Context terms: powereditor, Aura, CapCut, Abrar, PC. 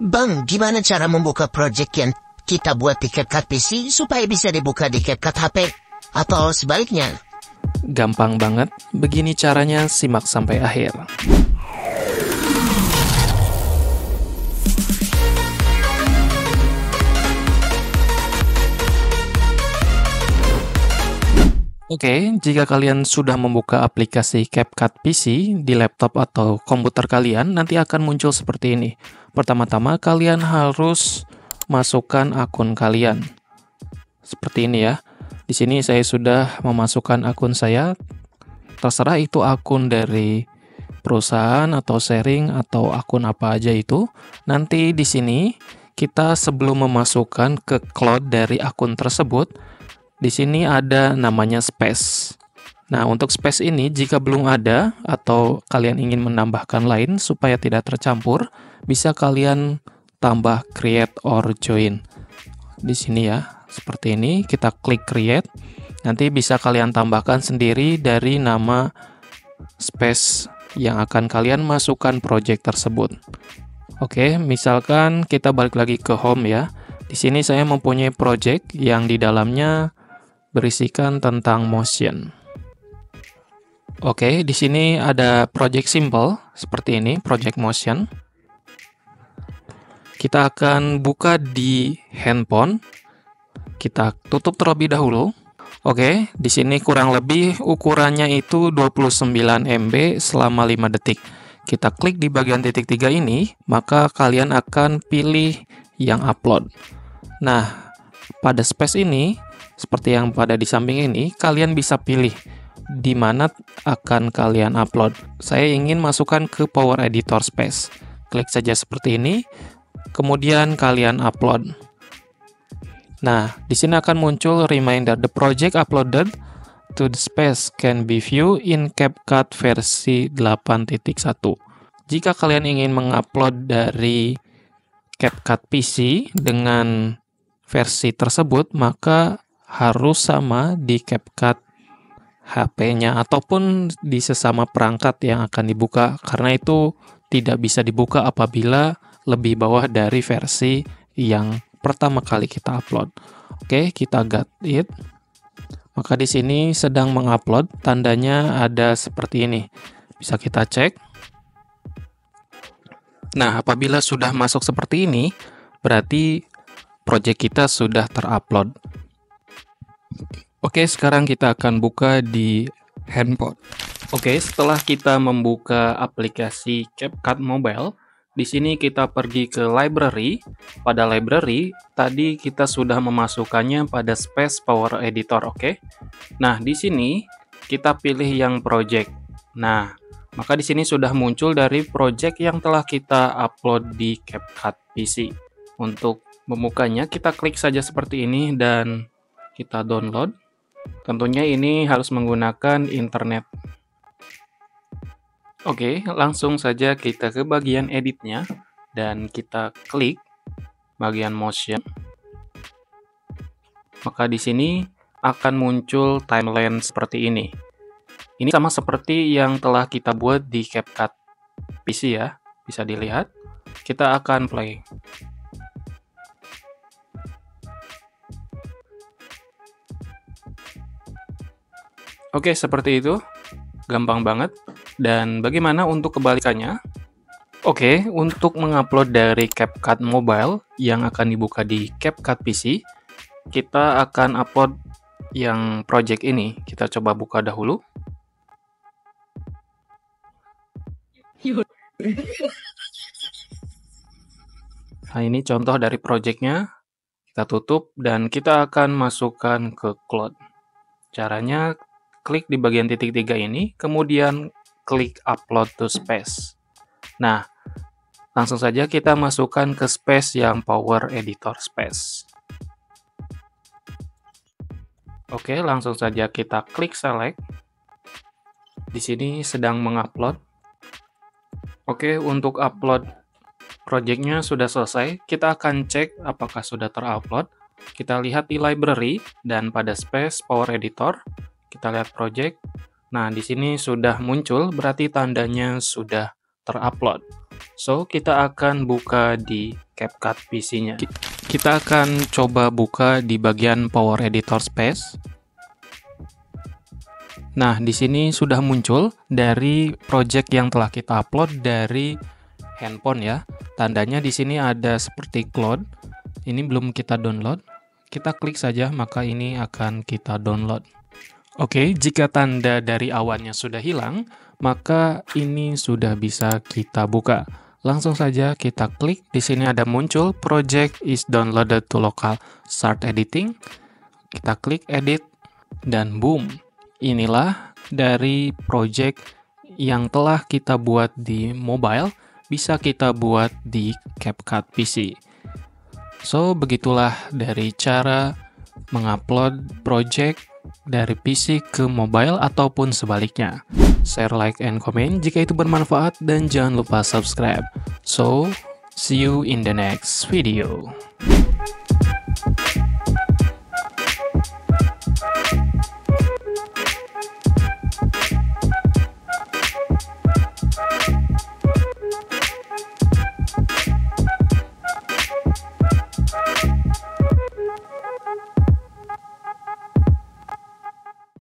Bang, gimana cara membuka project yang kita buat di CapCut PC supaya bisa dibuka di CapCut HP? Atau sebaliknya? Gampang banget, begini caranya, simak sampai akhir. Oke, jika kalian sudah membuka aplikasi CapCut PC di laptop atau komputer kalian, nanti akan muncul seperti ini. Pertama-tama, kalian harus masukkan akun kalian. Seperti ini ya. Di sini saya sudah memasukkan akun saya. Terserah itu akun dari perusahaan atau sharing atau akun apa aja itu. Nanti di sini kita sebelum memasukkan ke cloud dari akun tersebut, di sini ada namanya space. Nah, untuk space ini jika belum ada atau kalian ingin menambahkan lain supaya tidak tercampur, bisa kalian tambah create or join. Di sini ya, seperti ini kita klik create. Nanti bisa kalian tambahkan sendiri dari nama space yang akan kalian masukkan project tersebut. Oke, misalkan kita balik lagi ke home ya. Di sini saya mempunyai project yang di dalamnya berisikan tentang motion. Oke, di sini ada project simple seperti ini, project motion. Kita akan buka di handphone. Kita tutup terlebih dahulu. Oke, di sini kurang lebih ukurannya itu 29 MB selama 5 detik. Kita klik di bagian titik 3 ini, maka kalian akan pilih yang upload. Nah, pada space ini seperti yang pada di samping ini, kalian bisa pilih di mana akan kalian upload. Saya ingin masukkan ke Power Editor Space. Klik saja seperti ini, kemudian kalian upload. Nah, di sini akan muncul reminder the project uploaded to the space can be viewed in CapCut versi 8.1. Jika kalian ingin mengupload dari CapCut PC dengan versi tersebut, maka harus sama di CapCut HP-nya ataupun di sesama perangkat yang akan dibuka, karena itu tidak bisa dibuka apabila lebih bawah dari versi yang pertama kali kita upload. Oke, kita got it. Maka di sini sedang mengupload, tandanya ada seperti ini. Bisa kita cek. Nah, apabila sudah masuk seperti ini, berarti project kita sudah terupload. Oke, sekarang kita akan buka di handphone. Oke, setelah kita membuka aplikasi CapCut Mobile, di sini kita pergi ke library. Pada library, tadi kita sudah memasukkannya pada space Power Editor, oke? Nah, di sini kita pilih yang project. Nah, maka di sini sudah muncul dari project yang telah kita upload di CapCut PC. Untuk membukanya, kita klik saja seperti ini dan kita download. Tentunya ini harus menggunakan internet. Oke, langsung saja kita ke bagian editnya dan kita klik bagian motion. Maka di sini akan muncul timeline seperti ini. Ini sama seperti yang telah kita buat di CapCut PC ya, bisa dilihat. Kita akan play. Oke, seperti itu. Gampang banget. Dan bagaimana untuk kebalikannya? Oke, untuk mengupload dari CapCut Mobile yang akan dibuka di CapCut PC, kita akan upload yang project ini. Kita coba buka dahulu. Nah, ini contoh dari projectnya. Kita tutup dan kita akan masukkan ke cloud. Caranya, klik di bagian titik 3 ini, kemudian klik upload to space. Nah, langsung saja kita masukkan ke space yang Power Editor Space. Oke, langsung saja kita klik select. Di sini sedang mengupload. Oke, untuk upload projectnya sudah selesai. Kita akan cek apakah sudah terupload. Kita lihat di library dan pada space Power Editor. Kita lihat project. Nah, di sini sudah muncul, berarti tandanya sudah terupload. So, kita akan buka di CapCut PC-nya. Kita akan coba buka di bagian Power Editor Space. Nah, di sini sudah muncul dari project yang telah kita upload dari handphone ya. Tandanya di sini ada seperti cloud. Ini belum kita download. Kita klik saja, maka ini akan kita download. Oke, jika tanda dari awannya sudah hilang, maka ini sudah bisa kita buka. Langsung saja kita klik. Di sini ada muncul project is downloaded to local. Start editing. Kita klik edit dan boom. Inilah dari project yang telah kita buat di mobile, bisa kita buat di CapCut PC. So, begitulah dari cara mengupload project dari PC ke mobile ataupun sebaliknya. Share, like, and comment jika itu bermanfaat, dan jangan lupa subscribe. So, see you in the next video.